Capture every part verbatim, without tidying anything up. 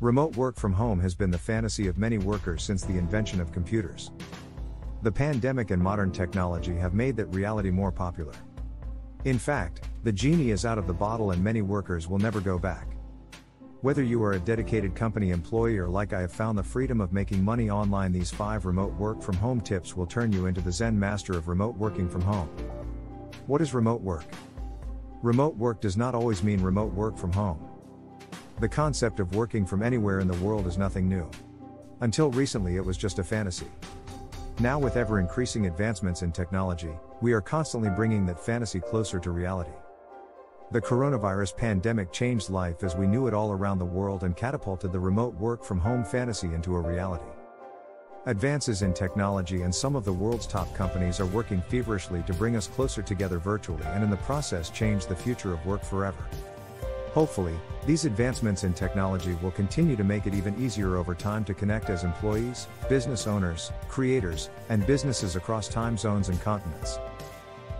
Remote work from home has been the fantasy of many workers since the invention of computers. The pandemic and modern technology have made that reality more popular. In fact, the genie is out of the bottle and many workers will never go back. Whether you are a dedicated company employee or like I have found the freedom of making money online, these five remote work from home tips will turn you into the Zen master of remote working from home. What is remote work? Remote work does not always mean remote work from home. The concept of working from anywhere in the world is nothing new. Until recently it was just a fantasy. Now with ever-increasing advancements in technology, we are constantly bringing that fantasy closer to reality. The coronavirus pandemic changed life as we knew it all around the world and catapulted the remote work from home fantasy into a reality. Advances in technology and some of the world's top companies are working feverishly to bring us closer together virtually and in the process change the future of work forever. Hopefully, these advancements in technology will continue to make it even easier over time to connect as employees, business owners, creators, and businesses across time zones and continents.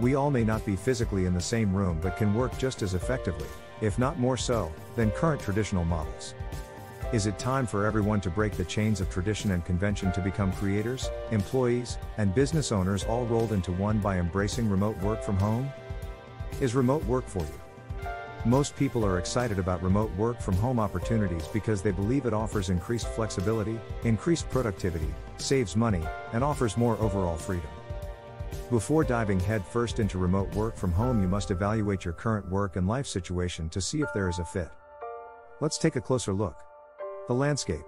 We all may not be physically in the same room but can work just as effectively, if not more so, than current traditional models. Is it time for everyone to break the chains of tradition and convention to become creators, employees, and business owners all rolled into one by embracing remote work from home? Is remote work for you? Most people are excited about remote work from home opportunities because they believe it offers increased flexibility, increased productivity, saves money, and offers more overall freedom. Before diving headfirst into remote work from home, you must evaluate your current work and life situation to see if there is a fit. Let's take a closer look. The landscape.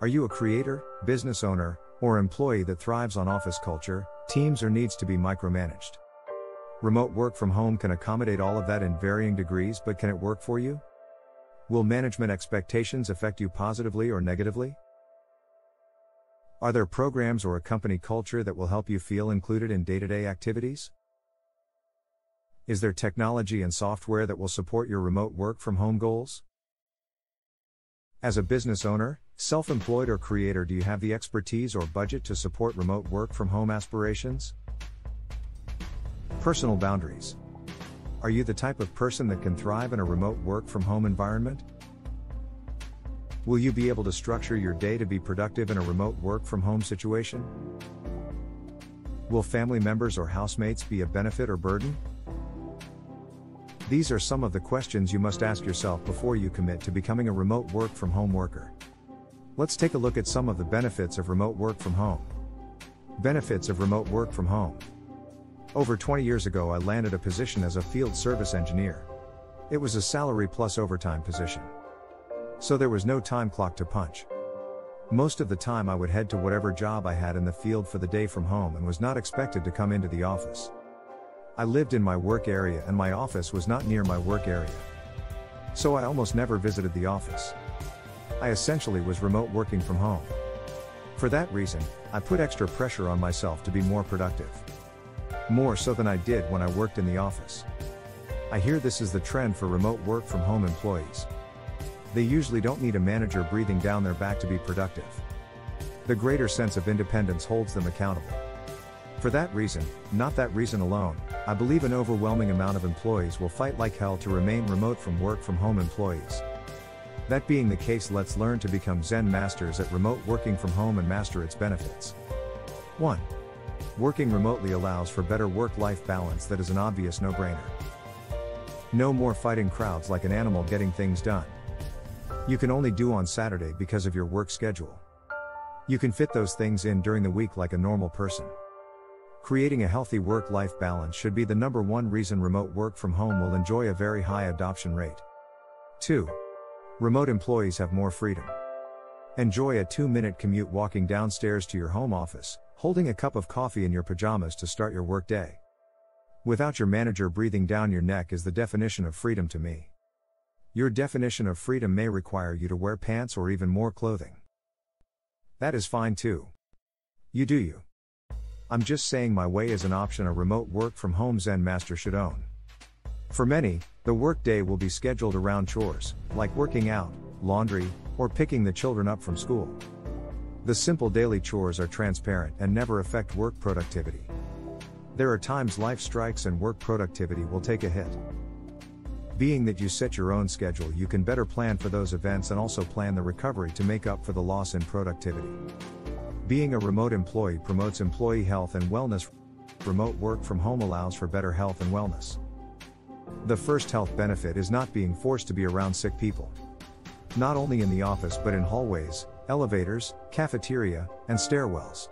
Are you a creator, business owner, or employee that thrives on office culture, teams, or needs to be micromanaged? Remote work from home can accommodate all of that in varying degrees, but can it work for you? Will management expectations affect you positively or negatively? Are there programs or a company culture that will help you feel included in day-to-day activities? Is there technology and software that will support your remote work from home goals? As a business owner, self-employed, or creator, do you have the expertise or budget to support remote work from home aspirations? Personal boundaries. Are you the type of person that can thrive in a remote work from home environment? Will you be able to structure your day to be productive in a remote work from home situation? Will family members or housemates be a benefit or burden? These are some of the questions you must ask yourself before you commit to becoming a remote work from home worker. Let's take a look at some of the benefits of remote work from home. Benefits of remote work from home. Over twenty years ago, I landed a position as a field service engineer. It was a salary plus overtime position. So there was no time clock to punch. Most of the time I would head to whatever job I had in the field for the day from home and was not expected to come into the office. I lived in my work area and my office was not near my work area. So I almost never visited the office. I essentially was remote working from home. For that reason, I put extra pressure on myself to be more productive. More so than I did when I worked in the office. I hear this is the trend for remote work from home employees. They usually don't need a manager breathing down their back to be productive. The greater sense of independence holds them accountable. For that reason, not that reason alone, I believe an overwhelming amount of employees will fight like hell to remain remote from work from home employees. That being the case, let's learn to become Zen masters at remote working from home and master its benefits. one. Working remotely allows for better work-life balance. That is an obvious no-brainer. No more fighting crowds like an animal getting things done. You can only do on Saturday because of your work schedule. You can fit those things in during the week like a normal person. Creating a healthy work-life balance should be the number one reason remote work from home will enjoy a very high adoption rate. two. Remote employees have more freedom. Enjoy a two-minute commute walking downstairs to your home office, holding a cup of coffee in your pajamas to start your workday. Without your manager breathing down your neck is the definition of freedom to me. Your definition of freedom may require you to wear pants or even more clothing. That is fine too. You do you. I'm just saying my way is an option a remote work from home Zen master should own. For many, the workday will be scheduled around chores, like working out, laundry, or picking the children up from school. The simple daily chores are transparent and never affect work productivity. There are times life strikes and work productivity will take a hit. Being that you set your own schedule, you can better plan for those events and also plan the recovery to make up for the loss in productivity. Being a remote employee promotes employee health and wellness. Remote work from home allows for better health and wellness. The first health benefit is not being forced to be around sick people. Not only in the office but in hallways, elevators, cafeteria, and stairwells.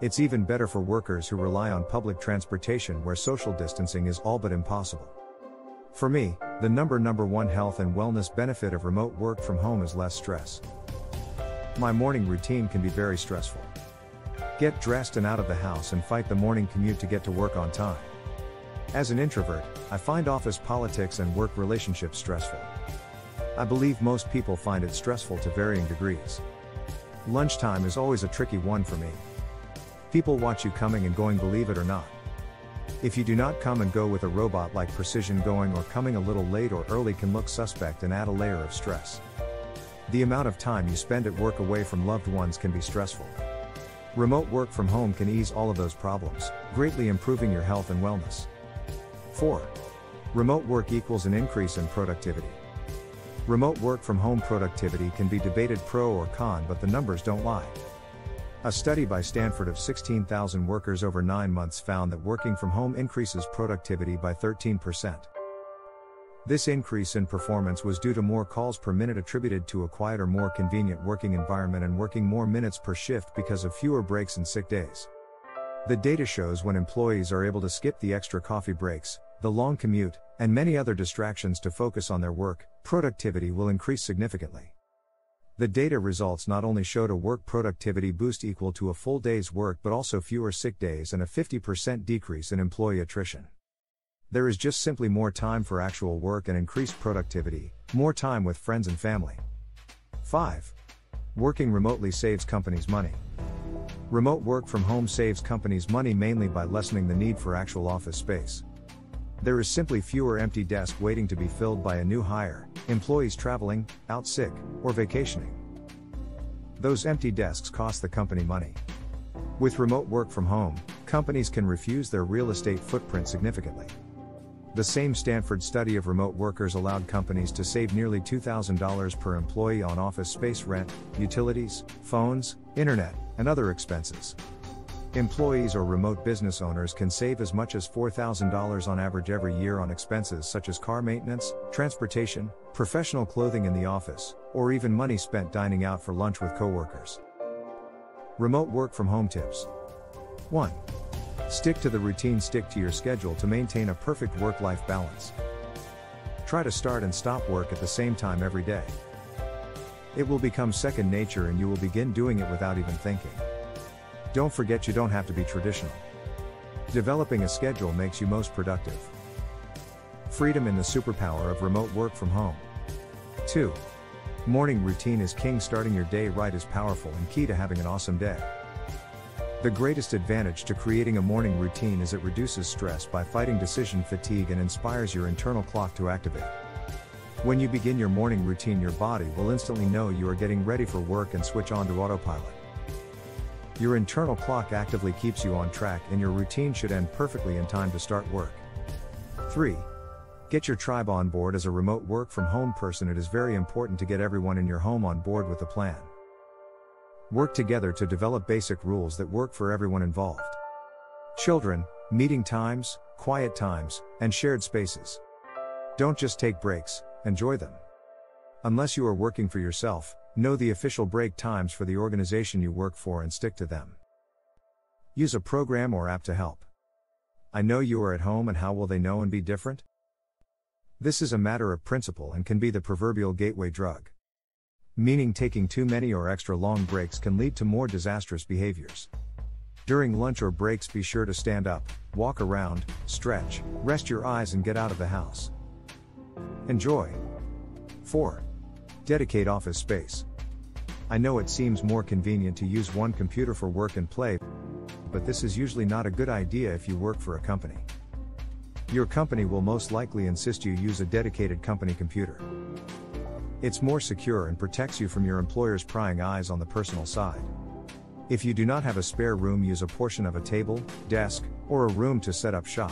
It's even better for workers who rely on public transportation where social distancing is all but impossible. For me, the number number one health and wellness benefit of remote work from home is less stress. My morning routine can be very stressful. Get dressed and out of the house and fight the morning commute to get to work on time. As an introvert, I find office politics and work relationships stressful. I believe most people find it stressful to varying degrees. Lunchtime is always a tricky one for me. People watch you coming and going, believe it or not. If you do not come and go with a robot like precision, going or coming a little late or early can look suspect and add a layer of stress. The amount of time you spend at work away from loved ones can be stressful. Remote work from home can ease all of those problems, greatly improving your health and wellness. four. Remote work equals an increase in productivity. Remote work from home productivity can be debated pro or con, but the numbers don't lie. A study by Stanford of sixteen thousand workers over nine months found that working from home increases productivity by thirteen percent. This increase in performance was due to more calls per minute attributed to a quieter, more convenient working environment and working more minutes per shift because of fewer breaks and sick days. The data shows when employees are able to skip the extra coffee breaks, the long commute, and many other distractions to focus on their work, productivity will increase significantly. The data results not only showed a work productivity boost equal to a full day's work but also fewer sick days and a fifty percent decrease in employee attrition. There is just simply more time for actual work and increased productivity, more time with friends and family. five. Working remotely saves companies money. Remote work from home saves companies money mainly by lessening the need for actual office space. There is simply fewer empty desks waiting to be filled by a new hire, employees traveling, out sick, or vacationing. Those empty desks cost the company money. With remote work from home, companies can reduce their real estate footprint significantly. The same Stanford study of remote workers allowed companies to save nearly two thousand dollars per employee on office space rent, utilities, phones, internet, and other expenses. Employees or remote business owners can save as much as four thousand dollars on average every year on expenses such as car maintenance, transportation, professional clothing in the office, or even money spent dining out for lunch with coworkers. Remote work from home tips. one. Stick to the routine. Stick to your schedule to maintain a perfect work-life balance. Try to start and stop work at the same time every day. It will become second nature and you will begin doing it without even thinking. Don't forget, you don't have to be traditional. Developing a schedule makes you most productive. Freedom in the superpower of remote work from home. two. Morning routine is king. Starting your day right is powerful and key to having an awesome day. The greatest advantage to creating a morning routine is it reduces stress by fighting decision fatigue and inspires your internal clock to activate. When you begin your morning routine, your body will instantly know you are getting ready for work and switch on to autopilot. Your internal clock actively keeps you on track and your routine should end perfectly in time to start work. three. Get your tribe on board. As a remote work from home person, it is very important to get everyone in your home on board with the plan. Work together to develop basic rules that work for everyone involved. Children, meeting times, quiet times, and shared spaces. Don't just take breaks, enjoy them. Unless you are working for yourself, know the official break times for the organization you work for and stick to them. Use a program or app to help. I know you are at home, and how will they know and be different? This is a matter of principle and can be the proverbial gateway drug. Meaning, taking too many or extra long breaks can lead to more disastrous behaviors. During lunch or breaks, be sure to stand up, walk around, stretch, rest your eyes, and get out of the house. Enjoy. four. Dedicate office space. I know it seems more convenient to use one computer for work and play, but this is usually not a good idea if you work for a company. Your company will most likely insist you use a dedicated company computer. It's more secure and protects you from your employer's prying eyes on the personal side. If you do not have a spare room, use a portion of a table, desk, or a room to set up shop.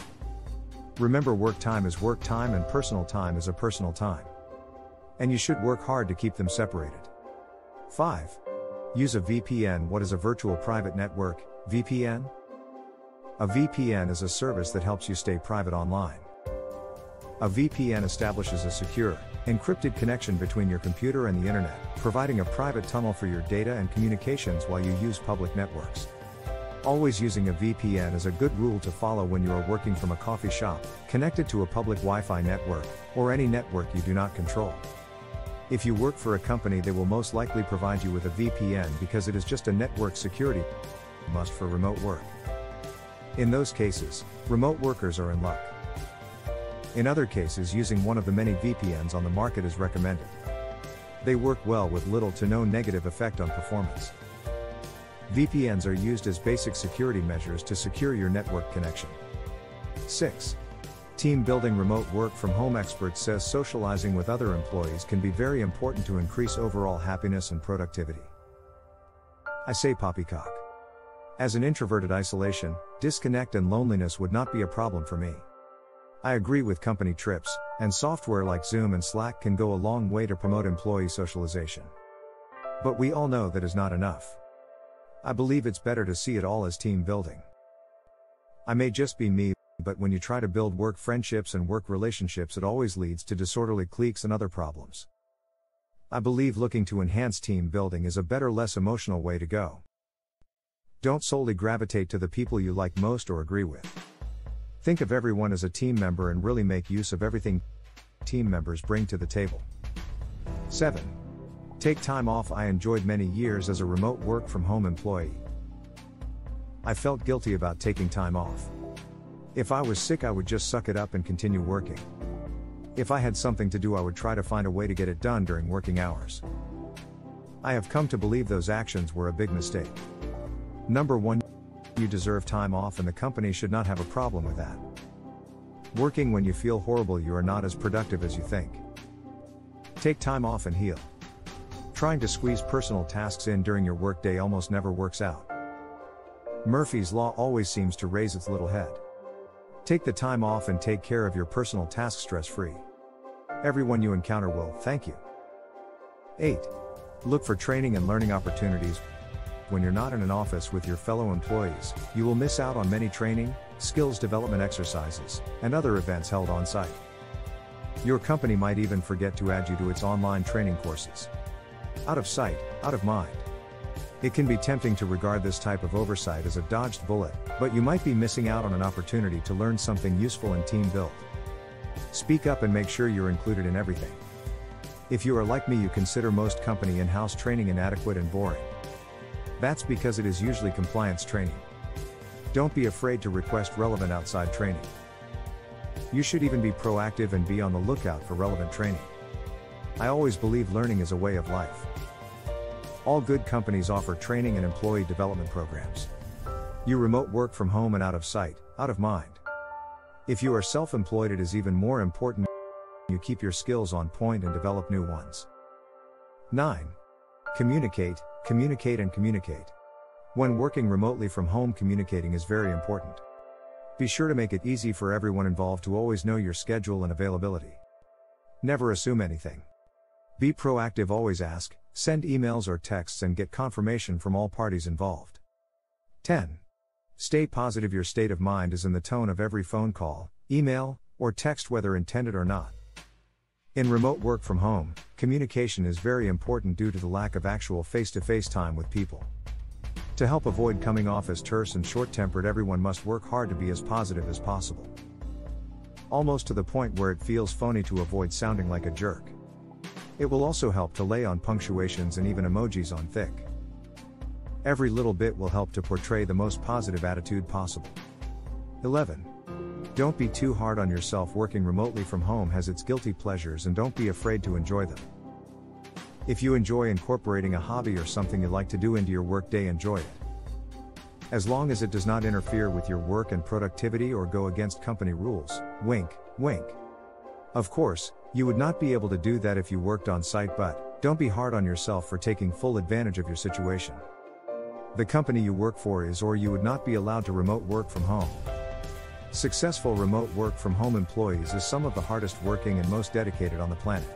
Remember, work time is work time and personal time is a personal time. And you should work hard to keep them separated. five. Use a V P N. What is a virtual private network, V P N? A V P N is a service that helps you stay private online. A V P N establishes a secure, encrypted connection between your computer and the internet, providing a private tunnel for your data and communications while you use public networks. Always using a V P N is a good rule to follow when you are working from a coffee shop, connected to a public Wi-Fi network, or any network you do not control. If you work for a company, they will most likely provide you with a V P N because it is just a network security must for remote work. In those cases, remote workers are in luck. In other cases, using one of the many V P Ns on the market is recommended. They work well with little to no negative effect on performance. V P Ns are used as basic security measures to secure your network connection. six. Team building. Remote work from home expert says socializing with other employees can be very important to increase overall happiness and productivity. I say poppycock. As an introverted, isolation, disconnect and loneliness would not be a problem for me. I agree with company trips, and software like Zoom and Slack can go a long way to promote employee socialization. But we all know that is not enough. I believe it's better to see it all as team building. I may just be me, but when you try to build work friendships and work relationships, it always leads to disorderly cliques and other problems. I believe looking to enhance team building is a better, less emotional way to go. Don't solely gravitate to the people you like most or agree with. Think of everyone as a team member and really make use of everything team members bring to the table. seven. Take time off. I enjoyed many years as a remote work from home employee. I felt guilty about taking time off. If I was sick, I would just suck it up and continue working. If I had something to do, I would try to find a way to get it done during working hours. I have come to believe those actions were a big mistake. Number one, you deserve time off and the company should not have a problem with that. Working when you feel horrible, you are not as productive as you think. Take time off and heal. Trying to squeeze personal tasks in during your workday almost never works out. Murphy's Law always seems to raise its little head. Take the time off and take care of your personal tasks stress-free. Everyone you encounter will thank you. eight. Look for training and learning opportunities. When you're not in an office with your fellow employees, you will miss out on many training, skills development exercises, and other events held on site. Your company might even forget to add you to its online training courses. Out of sight, out of mind. It can be tempting to regard this type of oversight as a dodged bullet, but you might be missing out on an opportunity to learn something useful in team build. Speak up and make sure you're included in everything. If you are like me, you consider most company in-house training inadequate and boring. That's because it is usually compliance training. Don't be afraid to request relevant outside training. You should even be proactive and be on the lookout for relevant training. I always believe learning is a way of life. All good companies offer training and employee development programs. You remote work from home and out of sight, out of mind. If you are self-employed, it is even more important you keep your skills on point and develop new ones. nine. Communicate, communicate and communicate. When working remotely from home, communicating is very important. Be sure to make it easy for everyone involved to always know your schedule and availability. Never assume anything. Be proactive, always ask, send emails or texts and get confirmation from all parties involved. ten. Stay positive. Your state of mind is in the tone of every phone call, email, or text, whether intended or not. In remote work from home, communication is very important due to the lack of actual face-to-face time with people. To help avoid coming off as terse and short-tempered, everyone must work hard to be as positive as possible. Almost to the point where it feels phony, to avoid sounding like a jerk. It will also help to lay on punctuations and even emojis on thick. Every little bit will help to portray the most positive attitude possible. eleven. Don't be too hard on yourself. Working remotely from home has its guilty pleasures, and don't be afraid to enjoy them. If you enjoy incorporating a hobby or something you like to do into your workday, enjoy it. As long as it does not interfere with your work and productivity or go against company rules, wink, wink. Of course, you would not be able to do that if you worked on site, but don't be hard on yourself for taking full advantage of your situation. The company you work for is, or you would not be allowed to remote work from home. Successful remote work from home employees is some of the hardest working and most dedicated on the planet.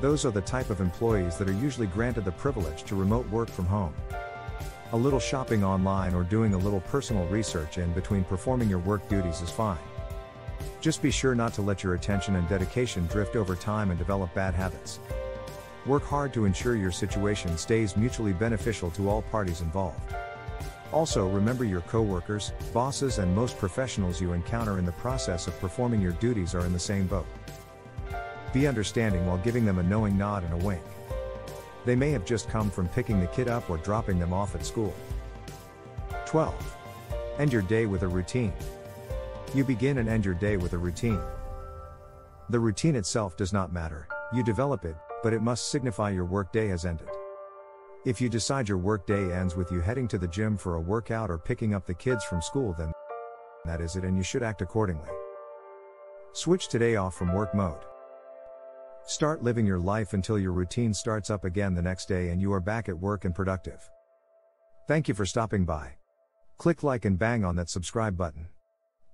Those are the type of employees that are usually granted the privilege to remote work from home. A little shopping online or doing a little personal research in between performing your work duties is fine. Just be sure not to let your attention and dedication drift over time and develop bad habits. Work hard to ensure your situation stays mutually beneficial to all parties involved. Also, remember your coworkers, bosses, and most professionals you encounter in the process of performing your duties are in the same boat. Be understanding while giving them a knowing nod and a wink. They may have just come from picking the kid up or dropping them off at school. twelve. End your day with a routine. You begin and end your day with a routine. The routine itself does not matter, you develop it, but it must signify your workday has ended. If you decide your workday ends with you heading to the gym for a workout or picking up the kids from school, then that is it and you should act accordingly. Switch today off from work mode. Start living your life until your routine starts up again the next day and you are back at work and productive. Thank you for stopping by. Click like and bang on that subscribe button.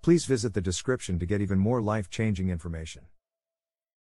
Please visit the description to get even more life-changing information.